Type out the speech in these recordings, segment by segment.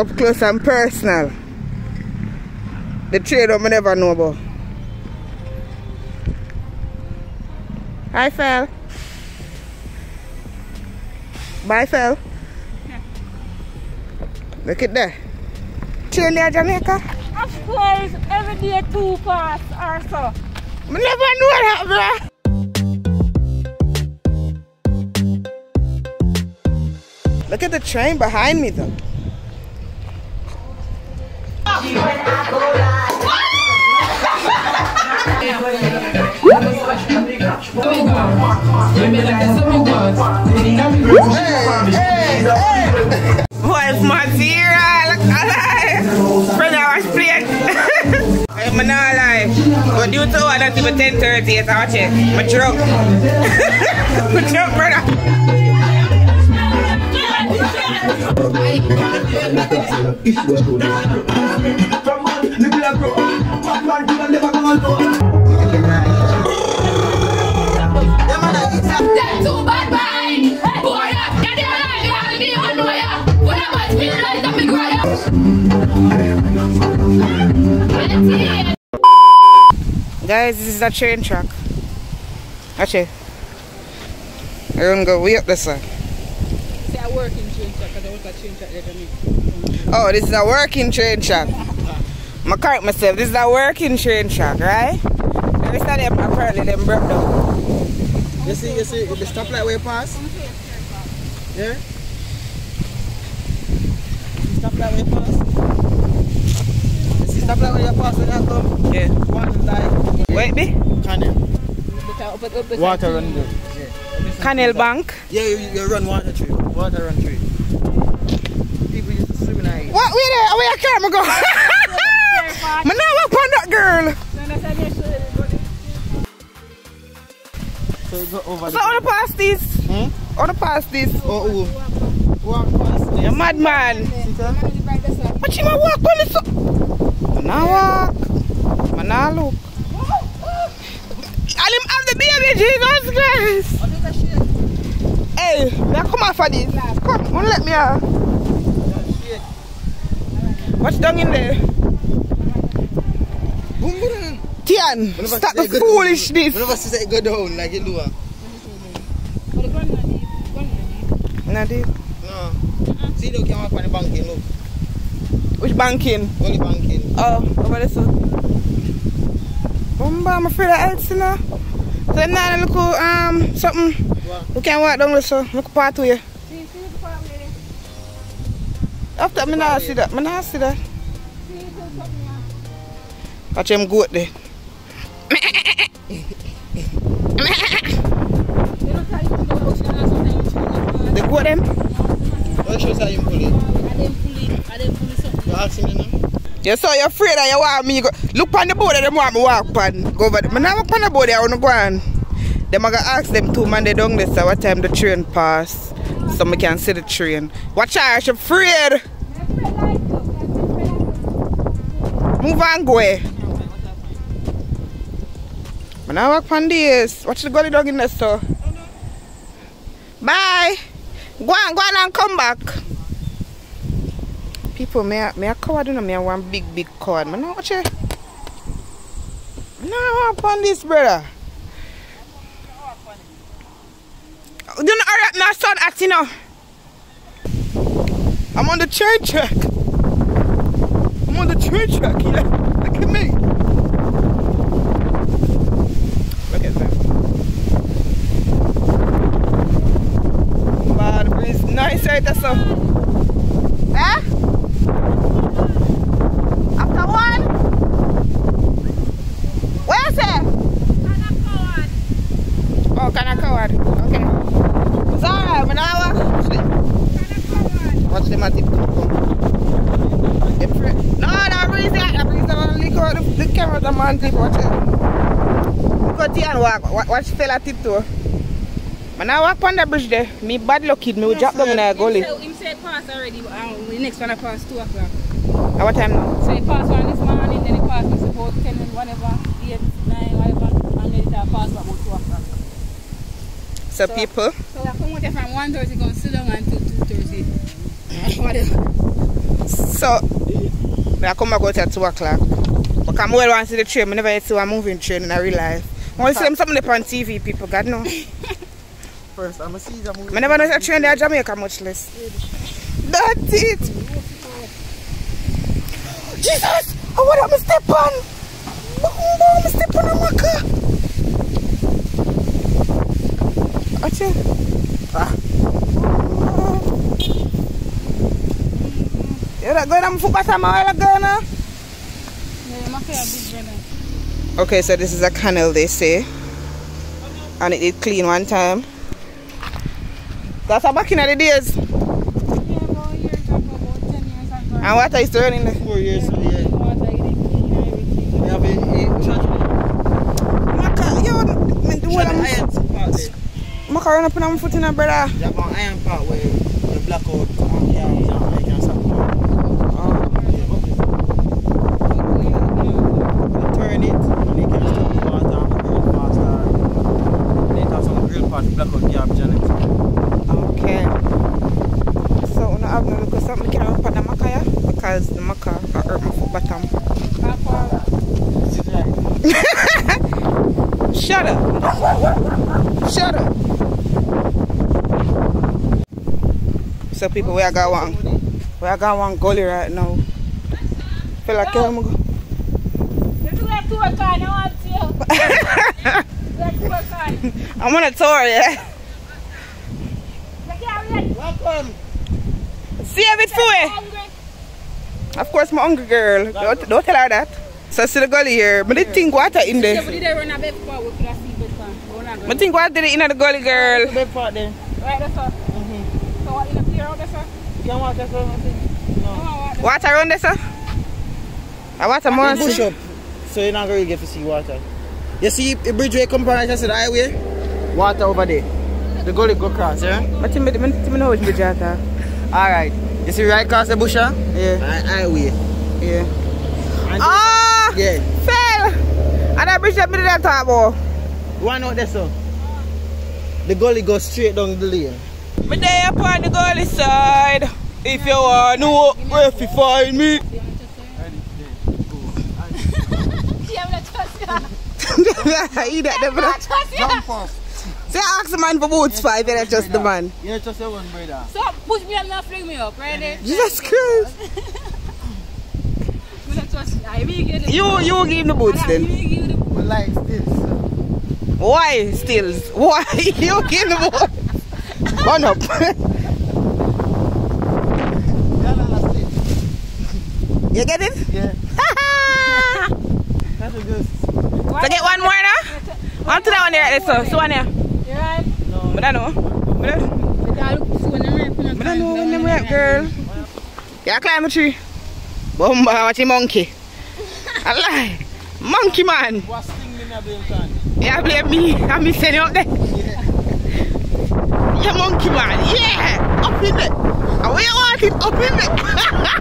up close and personal. The trade up I never know about. Hi, Fel. Bye, Fel. Yeah. Look at that. Train there, Jamaica? Of course, every day 2 pass or so. I never know that, bruh. Look at the train behind me, though. What's my dear? Look alive. Friend, I was playing. I'm not alive. But due to what I do at 10:30, it's out here. I'm drunk. I'm drunk, brother. Guys, this is a train track. Actually, we're gonna go way up this side. Oh, this is a working train track. I correct myself, this is a working train track, right? Let me start them apparently, them broke down. You see, the stoplight where you pass? Yeah? The stoplight where you pass? The stoplight where you pass when you come? Yeah. One light. Wait me? Canal. Water run there. Yeah. Canal bank? Yeah, you run water through. Water run through. People used to swim in here. What? Where the camera go? I never up on that girl. So go over. So on the past this. Hmm? On the past this. Oh. Walk past this. You're madman. But you might walk on this. I walk. I look. I'm the baby, Jesus Christ. Hey, come on for this. Come, don't let me out. What's down in there? Tian, stop the foolishness. Whenever she said go down, like you do her. Nadie? No. See, look, you want to the banking, look. Which banking? Only banking. Oh, over there, sir. Bumba, I'm afraid I else, you know. So now look something. We can walk down there, so look at part way. See the part way there. After me now see that. Watch him goat there. They goat them? What shows are you pulling? I didn't pull something. You asking me now? Yeah, so you're afraid that you want me go. Look on the boat that they want me walk on. Go over there. I walk on the boat there, I want to go on. Then I ask them two man they down there so what time the train pass. So I can see the train. Watch out, she's afraid. Move on, go away. When I walk on this, watch the gully dog in there, so. Bye. Go on and come back. People, me a coward, you know, me a one big coward. Man, watch it. No, I walk on this, brother. Do not hurry up, my son acting now. I'm on the train track. I'm on the train track, yeah. Look at me. Look at them. Wow, the breeze is nice right there, so. Huh? Watch fella tiptoe. When I walk on the bridge there, me bad luck kid, me will drop down in a gully. He said pass already, but the next one I pass 2 o'clock. At what time now? So he passed one this morning, then he passed this about 10 and whatever, 8, 9, whatever, and then it passed about 2 o'clock. So people? So I come out there from 1:30, go sit down until 2:30. So I come back out at 2 o'clock. But come well once to the train, I never see a moving train in real life. I want to see them something on TV, people, God no. First, I'm going to see them. I never know a train there in Jamaica, much less. That's it. Jesus! I want to step on. I'm going to step on my car. Okay, so this is a canal, they say, and it did clean one time. That's how back in the days. Yeah, about years ago, about 10 years ago. And water is running there. 4 years ago, yeah. Water, you didn't clean everything. We have a church. I'm going to put my foot in a brother. You have an iron part where you black out. Shut up! Shut up! So people, we are going gully right now. Feel like I'm going. This is like 2 o'clock. Now I'm still. I'm on a tour, yeah. Welcome. See a bit for. Of course, my hungry girl. Don't tell her that. So see the gully here. But they think water in there. I think what did it in the gully, girl? Right, that's all. Mm-hmm. So what in the clear out there, sir? You want water around there? No. Water around there, sir? I water more. Push up. So you're not going to get to see water. You see the bridge where it comes from, I said the highway? Water over there. The gully go cross, yeah? I think I know which bridge water. Alright. You see right across the busher? Yeah. Highway. Yeah. Ah! Yeah. Fell! And that bridge that me did that talk about. One out there, sir. The gully goes straight down the lane. I'm there upon the gully side. If you want to know where to find me. You don't trust you. Say, ask the man for boots, five, then I trust the man. You don't trust the one, brother. So push me up, not fling me up, right there. Jesus Christ. You give him the boots then. We like this. Why still? Why you kill the boy? One up. You get it? Yeah. That's a good. So get one more now? Onto that one there, so this one here. Yeah. No. I don't know. I don't know when they're girl. Yeah, climb a tree. Bomba, watch a monkey. I lie. Monkey man. Yeah, blame me. I'm missing you up there. Yeah. You monkey man. Yeah. Up in there. And when you walk it, up in there.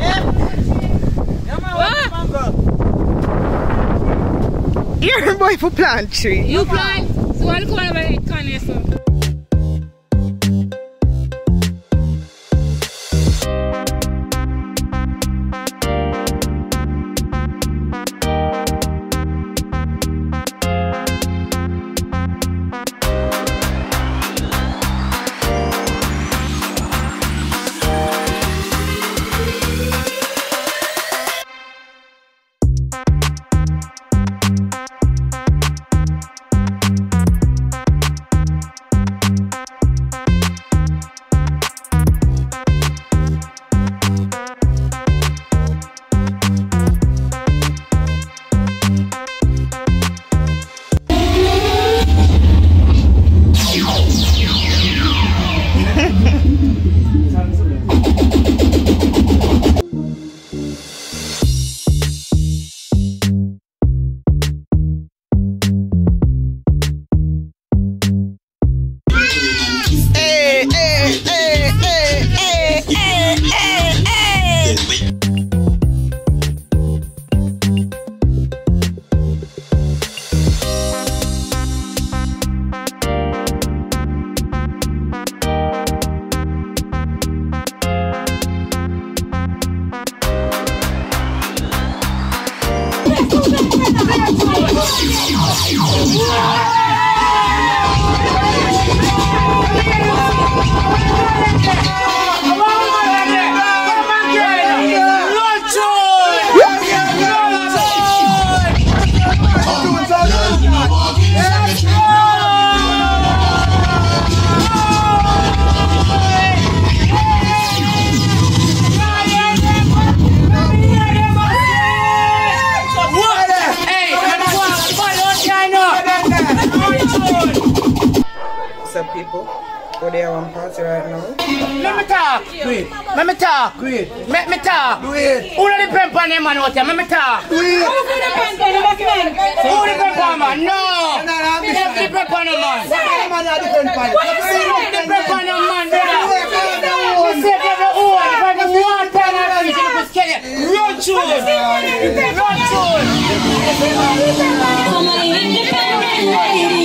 Yeah. Yeah, man. What? You're a boy for plant tree. You plant. So I'll call over it, can't you, sir? Let me talk. Who the pimper name man out here? Let me talk. Who the pimper name man? Who the pimper man? No. That's the pimper name man. What you say? The pimper name man. You say that the old, but the one time I see you was killing. Run through. I'm an independent lady.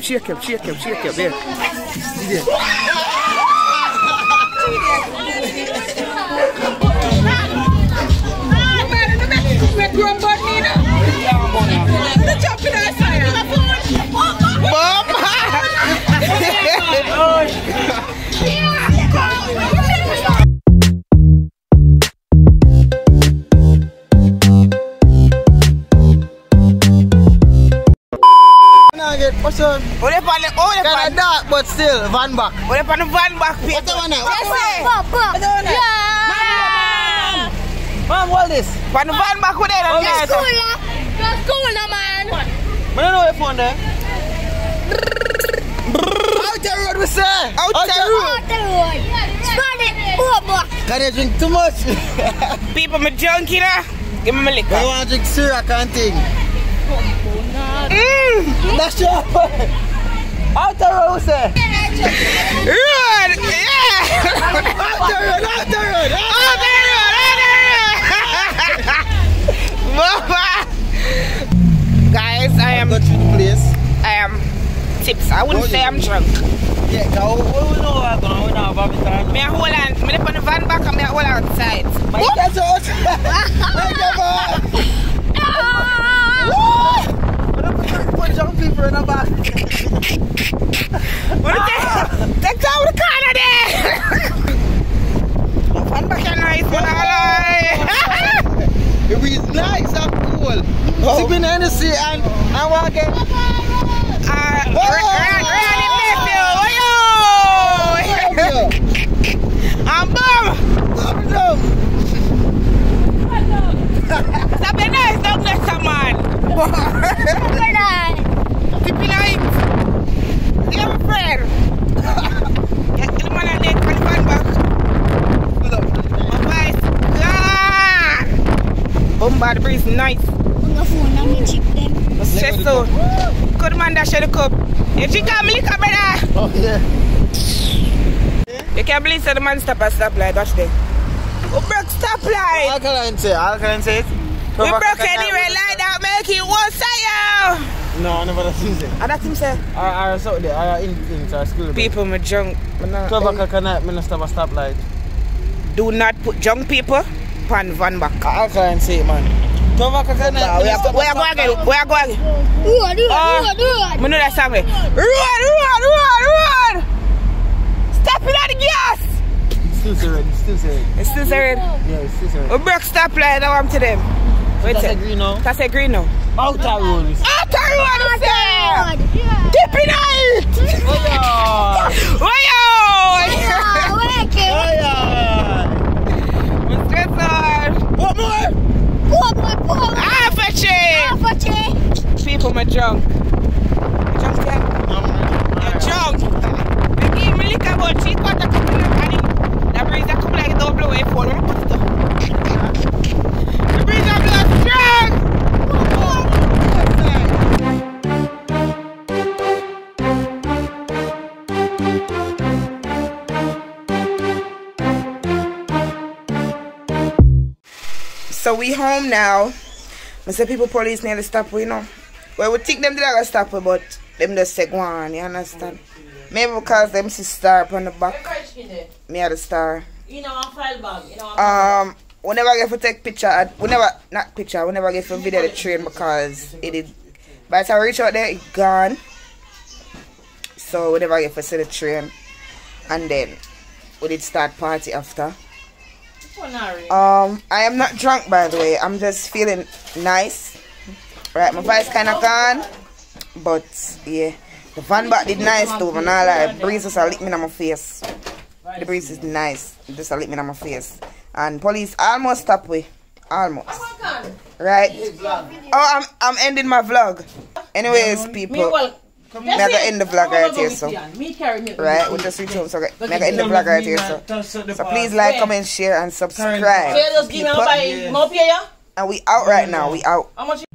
Shake him. There. But still, van back. What about the van back? What do you want? Yeah. Mom, hold this. Van back with it. That's cool, man. I don't know your phone there. Out the road, we say. Out the road. Turn it over. Can you drink too much? People, me junkie now. Give me my liquor. I want to drink syrup, I can't think. That's your phone. Out the road, sir. Guys, I am tips. I wouldn't say I'm drunk. Yeah, we know. Me hold on. Me up on the van back and me hold outside. Take down the corner there! My fan back and nice, man, I lie! It was nice and cool. Sipping Hennessy and walking. I'm bum! Stop being nice, don't let someone! Get the man and they can find back. because the breeze is nice. Just so. Good man, dash the cup. If you can't lick up, brother. Oh, yeah. You can't believe that the man stop at stoplight. Watch them. We broke stoplight. Alkaline say it. We broke anyway like that. Make it worse, say you. No, I never seen it. And that's him say? I was out there, I in our school. People, my junk. 12 o'clock at night, I stop a stoplight. Do not put junk people pan van back. I can't say it, man. 12 o'clock at night, Where are you going? Road. I know that song. Road. Stop it on the gas. It's still so red. Yeah, it's still so red. We broke stoplight, I want to them. So that's a green now? That's a green now. Outer road. Yeah. Deep in it. What more? Apache. People, my junk. Junk. Give me lick about 3/4 cup of honey. The breeze that come like double way for them. The breeze that blows strong. So we home now. I say people police nearly stop we, you know. Well, we think them did stop we, but them just say go on, you understand? Maybe because them see star upon the back. Me had a star. You know, I file bag. You know, we never get to take picture. We never get to video the train because it is. By the time we reach out there, it's gone. So we never get to see the train. And then we did start party after. I am not drunk, by the way. I'm just feeling nice. Right, my voice kind of gone, but yeah, the van back did nice though. Man, like breeze just a lick me on my face. The breeze is nice, just a lick me on my face. And police almost stopped we, almost. Right. Oh, I'm ending my vlog. Anyways, people. I'm going to end the vlog right here, so. Right, we'll just reach out, so I'm going to end the vlog right here, so. So please like, comment, share, and subscribe, people. And we out right now, we out.